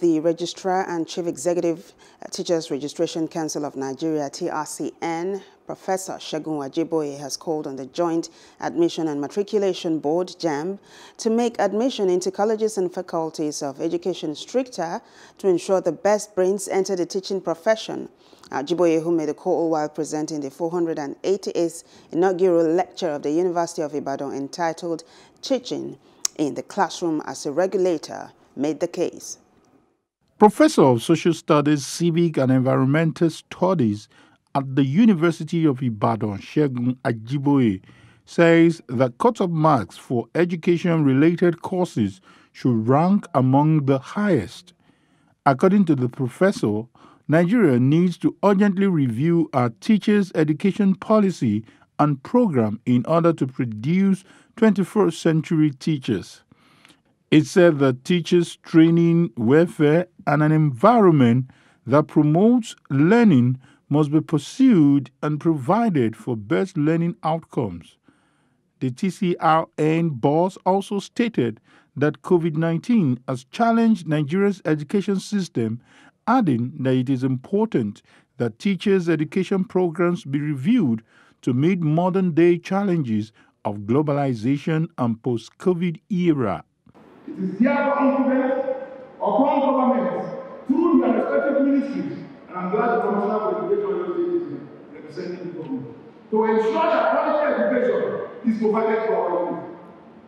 The Registrar and Chief Executive Teachers Registration Council of Nigeria, TRCN, Professor Shagun Ajiboye, has called on the Joint Admission and Matriculation Board, JAMB, to make admission into colleges and faculties of education stricter to ensure the best brains enter the teaching profession. Ajiboye, who made a call while presenting the 488th inaugural lecture of the University of Ibadan entitled Teaching in the Classroom as a Regulator, made the case. Professor of Social Studies, Civic and Environmental Studies at the University of Ibadan, Shagun Ajiboye, says that cut-off marks for education-related courses should rank among the highest. According to the professor, Nigeria needs to urgently review our teachers' education policy and program in order to produce 21st-century teachers. It said that teachers' training, welfare, and an environment that promotes learning must be pursued and provided for best learning outcomes. The TCRN boss also stated that COVID-19 has challenged Nigeria's education system, adding that it is important that teachers' education programs be reviewed to meet modern-day challenges of globalization and post-COVID era. It is therefore incumbent upon governments through their respective ministries, and I'm glad the Commissioner for Education is representing the government, to ensure that quality education is provided for our youth.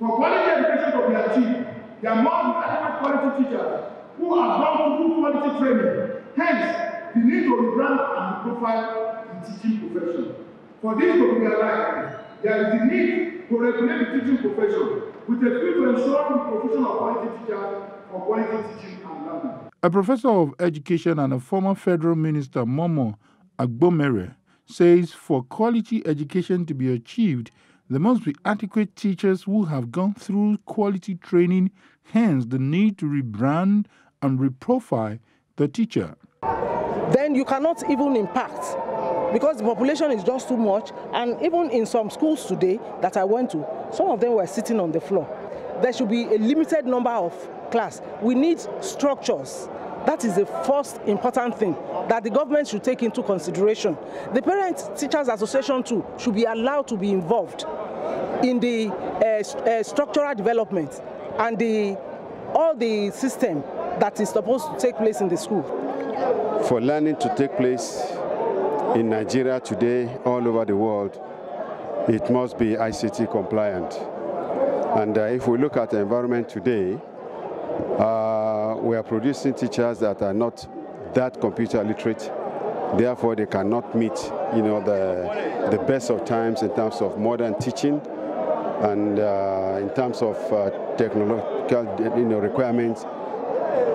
For quality education to be achieved, there are more adequate quality teachers who are bound to do quality training. Hence, the need to rebrand and profile the teaching profession. For this to be realized, there is the need to regulate the teaching profession, with the view to ensuring the provision of quality teachers for quality teaching and learning. A professor of education and a former federal minister, Momo Agbomere, says for quality education to be achieved, there must be adequate teachers who have gone through quality training, hence the need to rebrand and reprofile the teacher. Then you cannot even impact, because the population is just too much, and even in some schools today that I went to, some of them were sitting on the floor. There should be a limited number of class. We need structures. That is the first important thing that the government should take into consideration. The Parent Teachers Association too should be allowed to be involved in the structural development and all the system that is supposed to take place in the school. For learning to take place in Nigeria today, all over the world, it must be ICT compliant. And if we look at the environment today, we are producing teachers that are not that computer literate. Therefore, they cannot meet, the best of times in terms of modern teaching and in terms of technological, requirements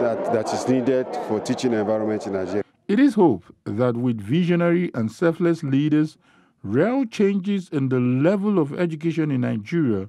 that is needed for teaching environment in Nigeria. It is hoped that with visionary and selfless leaders, real changes in the level of education in Nigeria.